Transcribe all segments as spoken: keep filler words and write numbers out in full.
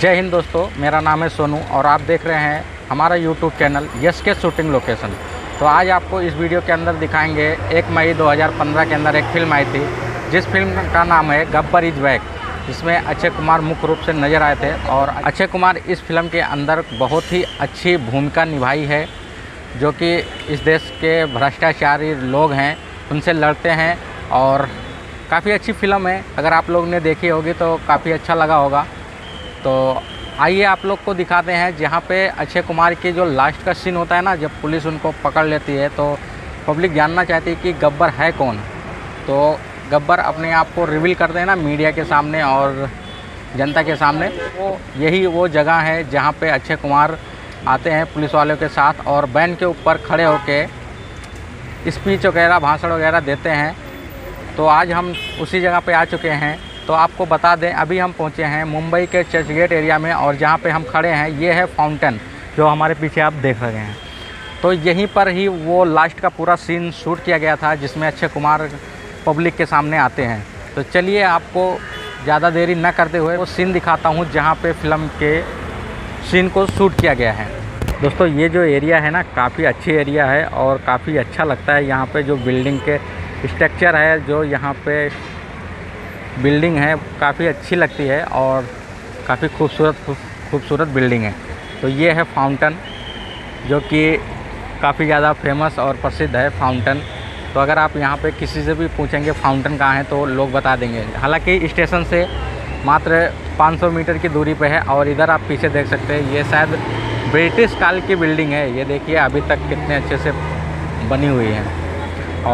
जय हिंद दोस्तों, मेरा नाम है सोनू और आप देख रहे हैं हमारा YouTube channel SK shooting location. तो आज आपको इस वीडियो के अंदर दिखाएंगे एक मई दो हज़ार पंद्रह के अंदर एक फिल्म आई थी जिस फिल्म का नाम है गब्बर इज बैक, जिसमें अक्षय कुमार मुख्य रूप से नज़र आए थे। और अक्षय कुमार इस फिल्म के अंदर बहुत ही अच्छी भूमिका निभाई है, जो कि इस देश के भ्रष्टाचारी लोग हैं उनसे लड़ते हैं और काफ़ी अच्छी फिल्म है। अगर आप लोग ने देखी होगी तो काफ़ी अच्छा लगा होगा। तो आइए आप लोग को दिखाते हैं जहाँ पे अक्षय कुमार की जो लास्ट का सीन होता है ना, जब पुलिस उनको पकड़ लेती है तो पब्लिक जानना चाहती है कि गब्बर है कौन। तो गब्बर अपने आप को रिवील करते हैं ना मीडिया के सामने और जनता के सामने। तो यही वो जगह है जहाँ पे अक्षय कुमार आते हैं पुलिस वालों के साथ और बैन के ऊपर खड़े होकर स्पीच वगैरह भाषण वगैरह देते हैं। तो आज हम उसी जगह पे आ चुके हैं। तो आपको बता दें अभी हम पहुँचे हैं मुंबई के चर्च गेट एरिया में और जहाँ पे हम खड़े हैं ये है फाउंटेन जो हमारे पीछे आप देख रहे हैं। तो यहीं पर ही वो लास्ट का पूरा सीन शूट किया गया था जिसमें अक्षय कुमार पब्लिक के सामने आते हैं। तो चलिए आपको ज़्यादा देरी न करते हुए वो सीन दिखाता हूँ जहाँ पर फिल्म के सीन को शूट किया गया है। दोस्तों ये जो एरिया है ना काफ़ी अच्छी एरिया है और काफ़ी अच्छा लगता है। यहाँ पर जो बिल्डिंग के स्ट्रक्चर है, जो यहाँ पे बिल्डिंग है काफ़ी अच्छी लगती है और काफ़ी खूबसूरत खूबसूरत बिल्डिंग है। तो ये है फाउंटेन जो कि काफ़ी ज़्यादा फेमस और प्रसिद्ध है फाउंटेन। तो अगर आप यहाँ पे किसी से भी पूछेंगे फाउंटेन कहाँ है तो लोग बता देंगे। हालांकि स्टेशन से मात्र पाँच सौ मीटर की दूरी पे है। और इधर आप पीछे देख सकते हैं ये शायद ब्रिटिश काल की बिल्डिंग है, ये देखिए अभी तक कितने अच्छे से बनी हुई है।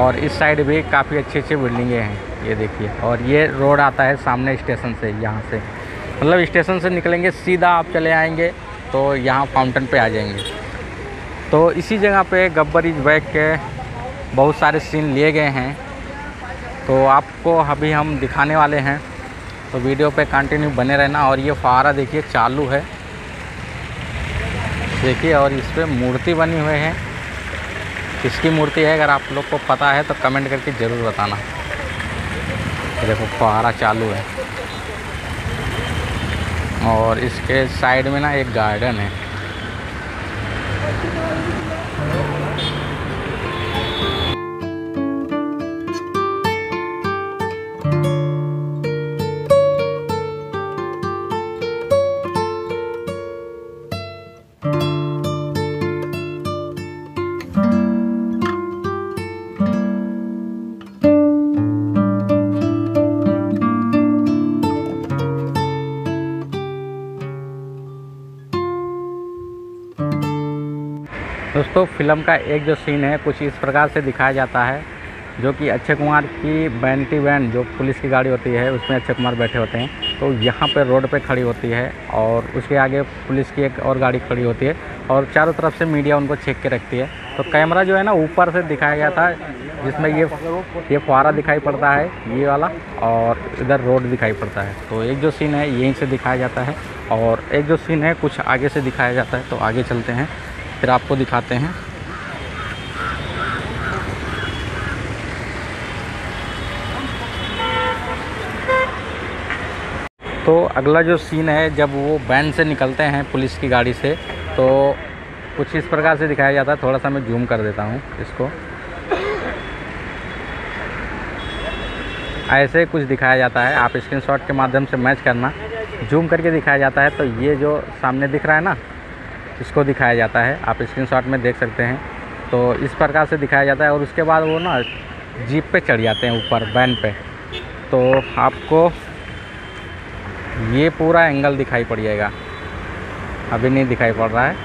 और इस साइड भी काफ़ी अच्छी अच्छी बिल्डिंगें हैं, ये देखिए। और ये रोड आता है सामने स्टेशन से, यहाँ से मतलब स्टेशन से निकलेंगे सीधा आप चले आएंगे तो यहाँ फाउंटेन पे आ जाएंगे। तो इसी जगह पे गब्बर इज बैक के बहुत सारे सीन लिए गए हैं तो आपको अभी हम दिखाने वाले हैं। तो वीडियो पे कंटिन्यू बने रहना। और ये फव्वारा देखिए चालू है, देखिए। और इस पर मूर्ति बनी हुई है, किसकी मूर्ति है अगर आप लोग को पता है तो कमेंट करके ज़रूर बताना। देखो फव्वारा चालू है और इसके साइड में ना एक गार्डन है। दोस्तों फिल्म का एक जो सीन है कुछ इस प्रकार से दिखाया जाता है, जो कि अक्षय कुमार की बैंटी वैन जो पुलिस की गाड़ी होती है उसमें अक्षय कुमार बैठे होते हैं। तो यहाँ पे रोड पे खड़ी होती है और उसके आगे पुलिस की एक और गाड़ी खड़ी होती है और चारों तरफ से मीडिया उनको छेक के रखती है। तो कैमरा जो है ना ऊपर से दिखाया गया था जिसमें ये ये फव्वारा दिखाई पड़ता है, ये वाला, और इधर रोड दिखाई पड़ता है। तो एक जो सीन है यहीं से दिखाया जाता है और एक जो सीन है कुछ आगे से दिखाया जाता है। तो आगे चलते हैं फिर आपको दिखाते हैं। तो अगला जो सीन है जब वो वैन से निकलते हैं पुलिस की गाड़ी से तो कुछ इस प्रकार से दिखाया जाता है। थोड़ा सा मैं जूम कर देता हूँ इसको, ऐसे कुछ दिखाया जाता है। आप स्क्रीनशॉट के माध्यम से मैच करना, जूम करके दिखाया जाता है। तो ये जो सामने दिख रहा है ना इसको दिखाया जाता है, आप स्क्रीनशॉट में देख सकते हैं। तो इस प्रकार से दिखाया जाता है और उसके बाद वो ना जीप पे चढ़ जाते हैं ऊपर वैन पे। तो आपको ये पूरा एंगल दिखाई पड़ेगा, अभी नहीं दिखाई पड़ रहा है।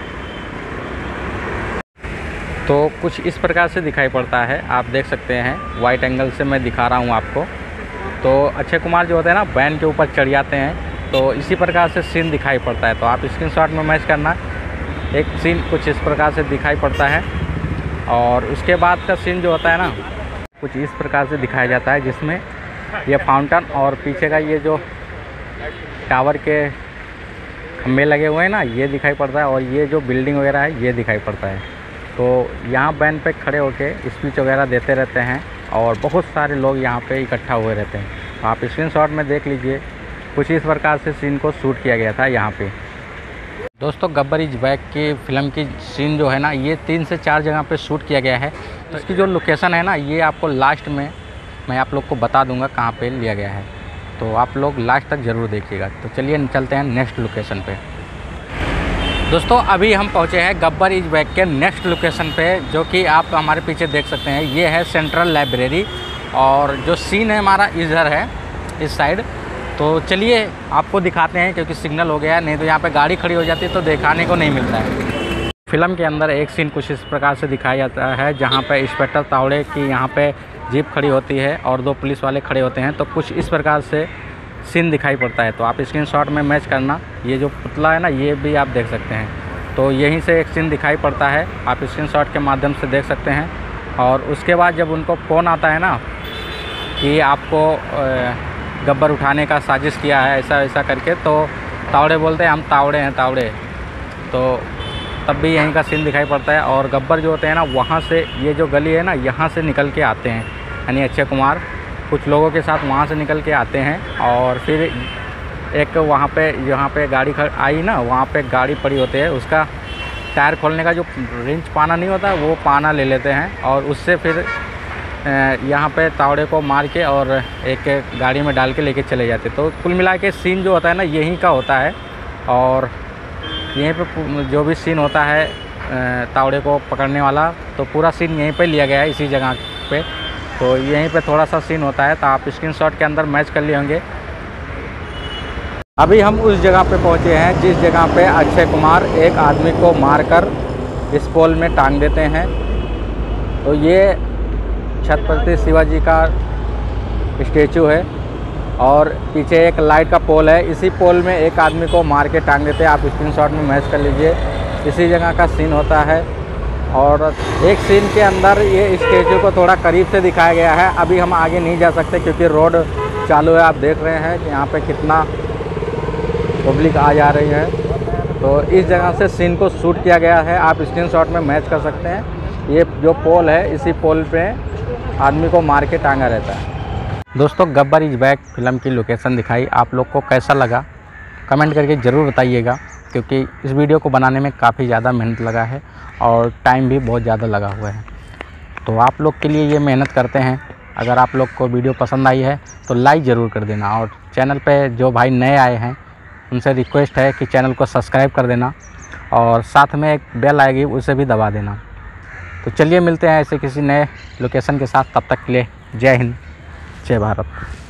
तो कुछ इस प्रकार से दिखाई पड़ता है, आप देख सकते हैं। वाइट एंगल से मैं दिखा रहा हूँ आपको। तो अक्षय कुमार जो होते हैं ना वैन के ऊपर चढ़ जाते हैं तो इसी प्रकार से सीन दिखाई पड़ता है। तो आप स्क्रीनशॉट में मैच करना, एक सीन कुछ इस प्रकार से दिखाई पड़ता है और उसके बाद का सीन जो होता है ना कुछ इस प्रकार से दिखाया जाता है, जिसमें ये फाउंटेन और पीछे का ये जो टावर के खम्भे लगे हुए हैं ना ये दिखाई पड़ता है और ये जो बिल्डिंग वगैरह है ये दिखाई पड़ता है। तो यहाँ वैन पे खड़े होकर स्पीच वगैरह देते रहते हैं और बहुत सारे लोग यहाँ पर इकट्ठा हुए रहते हैं। आप स्क्रीनशॉट में देख लीजिए कुछ इस प्रकार से सीन को शूट किया गया था यहाँ पे। दोस्तों गब्बर इज बैक की फिल्म की सीन जो है ना, ये तीन से चार जगह पे शूट किया गया है। तो इसकी जो लोकेशन है ना, ये आपको लास्ट में मैं आप लोग को बता दूंगा कहाँ पे लिया गया है, तो आप लोग लास्ट तक ज़रूर देखिएगा। तो चलिए चलते हैं नेक्स्ट लोकेशन पे। दोस्तों अभी हम पहुँचे हैं गब्बर इज बैक के नेक्स्ट लोकेशन पे, जो कि आप हमारे पीछे देख सकते हैं। ये है सेंट्रल लाइब्रेरी, और जो सीन है हमारा इधर है, इस साइड। तो चलिए आपको दिखाते हैं, क्योंकि सिग्नल हो गया है, नहीं तो यहाँ पे गाड़ी खड़ी हो जाती है तो दिखाने को नहीं मिलता है। फिल्म के अंदर एक सीन कुछ इस प्रकार से दिखाया जाता है, जहाँ पे इंस्पेक्टर तावड़े की यहाँ पे जीप खड़ी होती है और दो पुलिस वाले खड़े होते हैं, तो कुछ इस प्रकार से सीन दिखाई पड़ता है। तो आप स्क्रीनशॉट में मैच करना, ये जो पुतला है ना, ये भी आप देख सकते हैं। तो यहीं से एक सीन दिखाई पड़ता है, आप स्क्रीनशॉट के माध्यम से देख सकते हैं। और उसके बाद जब उनको फ़ोन आता है ना कि आपको गब्बर उठाने का साजिश किया है ऐसा ऐसा करके, तो तावड़े बोलते हैं हम तावड़े हैं तावड़े। तो तब भी यहीं का सीन दिखाई पड़ता है। और गब्बर जो होते हैं ना, वहाँ से ये जो गली है ना, यहाँ से निकल के आते हैं, यानी अक्षय कुमार कुछ लोगों के साथ वहाँ से निकल के आते हैं। और फिर एक वहाँ पे जहाँ पे गाड़ी आई ना, वहाँ पे गाड़ी पड़ी होती है, उसका टायर खोलने का जो रिंच पाना नहीं होता, वो पाना ले लेते हैं और उससे फिर यहाँ पे तावड़े को मार के और एक गाड़ी में डाल के लेके चले जाते। तो कुल मिला के सीन जो होता है ना, यहीं का होता है। और यहीं पे जो भी सीन होता है तावड़े को पकड़ने वाला, तो पूरा सीन यहीं पे लिया गया है, इसी जगह पे। तो यहीं पे थोड़ा सा सीन होता है, तो आप स्क्रीनशॉट के अंदर मैच कर लिए होंगे। अभी हम उस जगह पे पहुँचे हैं जिस जगह पे अक्षय कुमार एक आदमी को मारकर इस पोल में टांग देते हैं। तो ये छत्रपति शिवाजी का स्टैचू है, और पीछे एक लाइट का पोल है, इसी पोल में एक आदमी को मार के टांग देते हैं। आप स्क्रीनशॉट में मैच कर लीजिए, इसी जगह का सीन होता है। और एक सीन के अंदर ये स्टैचू को थोड़ा करीब से दिखाया गया है। अभी हम आगे नहीं जा सकते क्योंकि रोड चालू है। आप देख रहे हैं कि यहाँ पे कितना पब्लिक आ जा रही है। तो इस जगह से सीन को शूट किया गया है, आप स्क्रीनशॉट में मैच कर सकते हैं। ये जो पोल है, इसी पोल पे आदमी को मार के टांगा रहता है। दोस्तों गब्बर इज बैक फिल्म की लोकेशन दिखाई, आप लोग को कैसा लगा कमेंट करके ज़रूर बताइएगा, क्योंकि इस वीडियो को बनाने में काफ़ी ज़्यादा मेहनत लगा है और टाइम भी बहुत ज़्यादा लगा हुआ है। तो आप लोग के लिए ये मेहनत करते हैं। अगर आप लोग को वीडियो पसंद आई है तो लाइक ज़रूर कर देना, और चैनल पे जो भाई नए आए हैं उनसे रिक्वेस्ट है कि चैनल को सब्सक्राइब कर देना, और साथ में एक बेल आएगी उसे भी दबा देना। तो चलिए मिलते हैं ऐसे किसी नए लोकेशन के साथ, तब तक के लिए जय हिंद जय भारत।